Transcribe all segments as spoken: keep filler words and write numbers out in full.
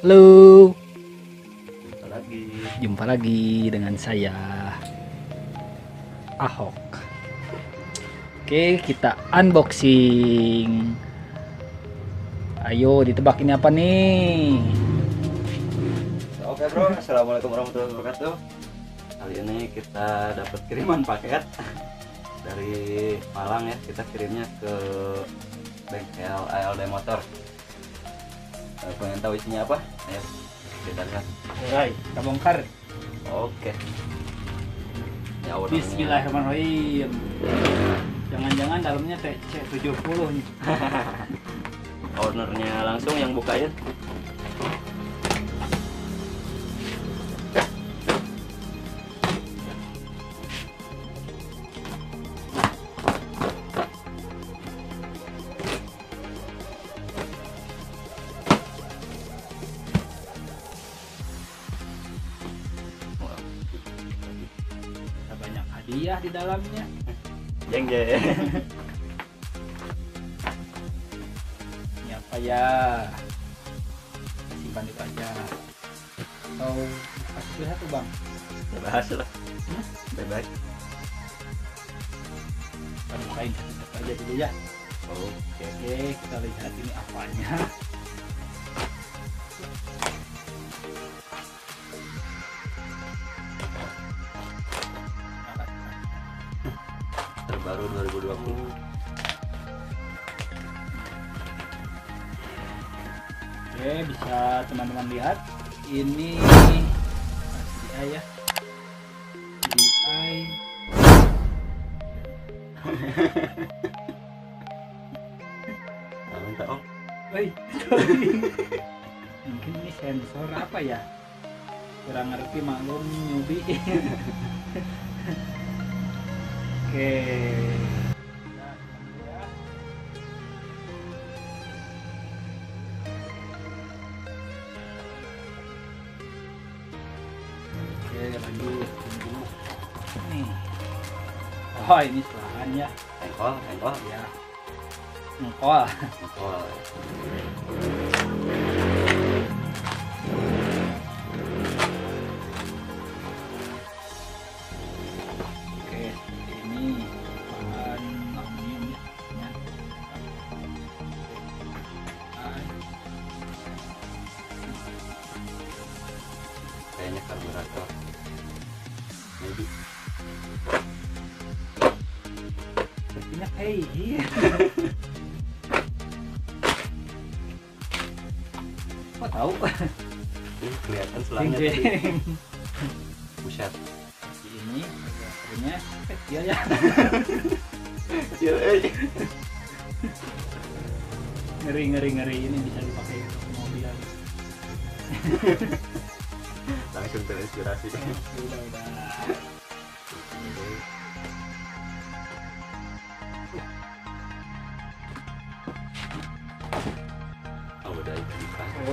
Halo, jumpa lagi, jumpa lagi dengan saya Ahok. Oke, kita unboxing. Ayo ditebak ini apa nih? Oke bro, assalamualaikum warahmatullahi wabarakatuh. Kali ini kita dapat kiriman paket dari Malang ya, kita kirimnya ke bengkel A L D motor. Pengen tahu isinya apa? Ayo kita lihat. Mulai, kita bongkar. Oke. Ya, bismillahirrahmanirrahim. Jangan-jangan dalamnya T C tujuh puluh nih. Ownernya langsung yang bukain. Iya, di dalamnya jeng jeng ini apa ya, simpan di aja atau kasih lihat tuh bang, bebas lah, bebas kita bukain satu aja dulu ya. Oke, oke kita lihat ini apanya. Baru dua ribu dua puluh. Oke, bisa teman-teman lihat ini D I ya, D I. Mungkin ini sensor apa ya, kurang ngerti, maklum nyubi. Oke, okay. Oke, lanjut. Nih, oh ini selahan ya, engkol, engkol ya, engkol, engkol. Kayaknya karburator. Jadi sepertinya kayak iya. Kok tahu? Ini kelihatan selangnya tadi. Buset. Ini akhirnya kecil ya. Kecil aja. Ngeri ngeri ngeri ini bisa dipakai untuk mobilan. Langsung terinspirasi. Udah, udah. Oh, udah dibuka. Oh,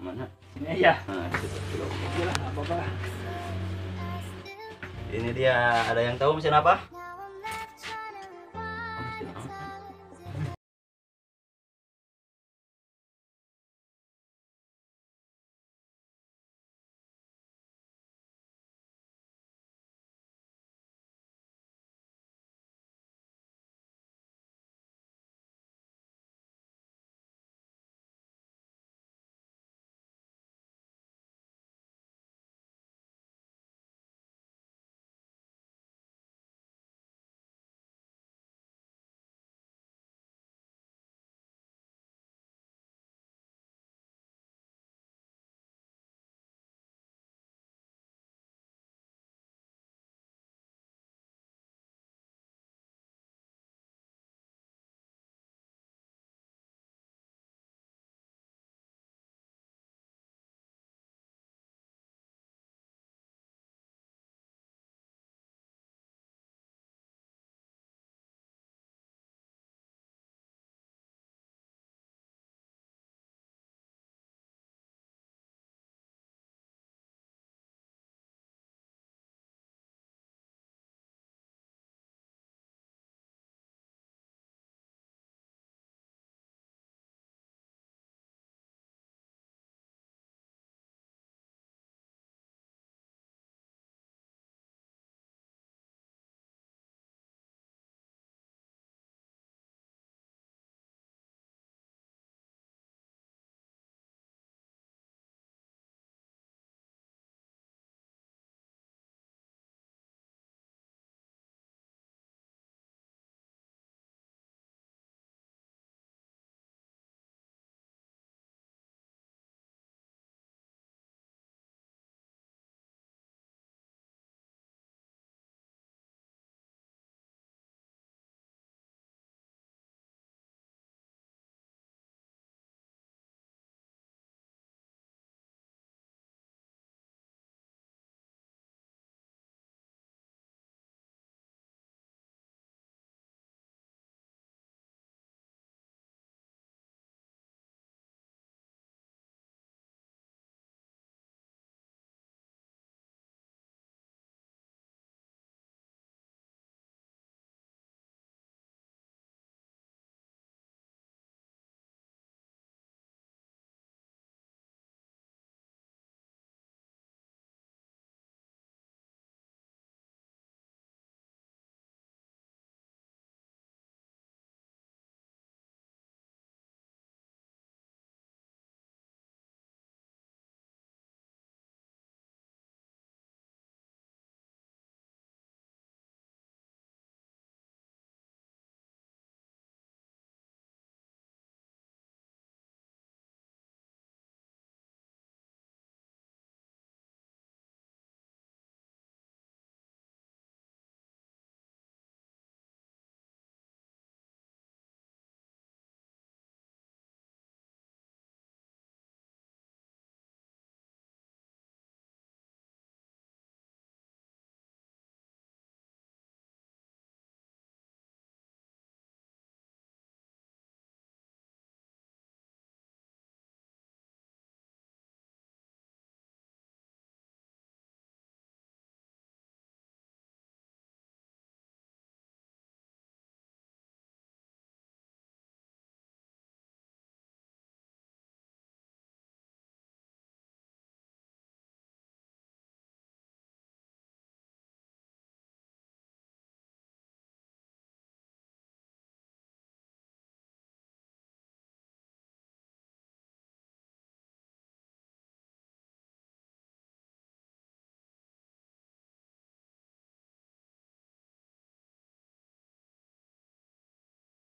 mana? Sini aja. Nah, ya, apa-apa. Ini dia. Ada yang tahu mesin apa? Mesin apa?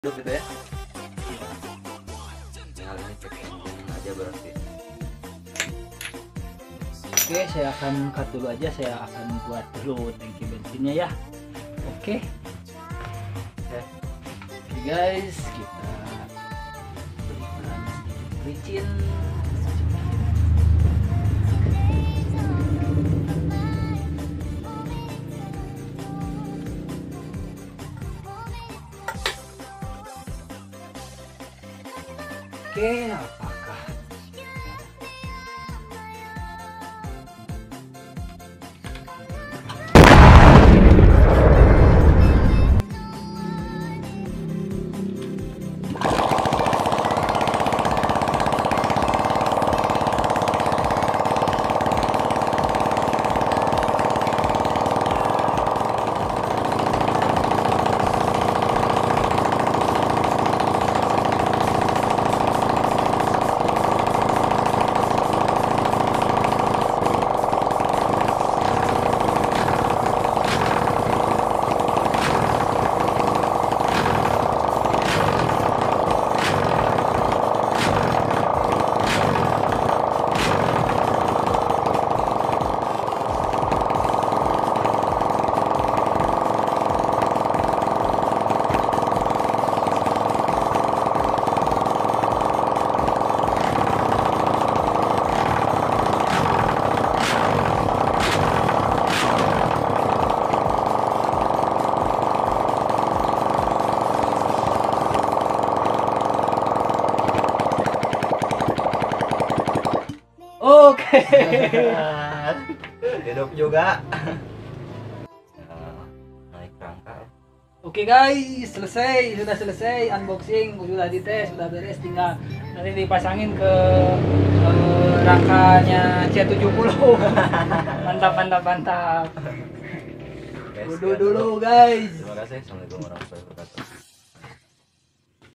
Lu bebek. Nah, ini cekin aja berarti. Oke, saya akan cut dulu aja. Saya akan buat dulu tangki bensinnya ya. Oke. Oke. Oke guys, kita berikan licin. Oke, apakah Oke. Dedok juga. Naik rangka. Oke guys, selesai, sudah selesai unboxing, sudah dites, sudah beres, tinggal nanti dipasangin ke uh, rangkanya C tujuh puluh. Mantap, mantap, mantap. Duduk dulu guys. Terima kasih. Assalamualaikum warahmatullahi wabarakatuh.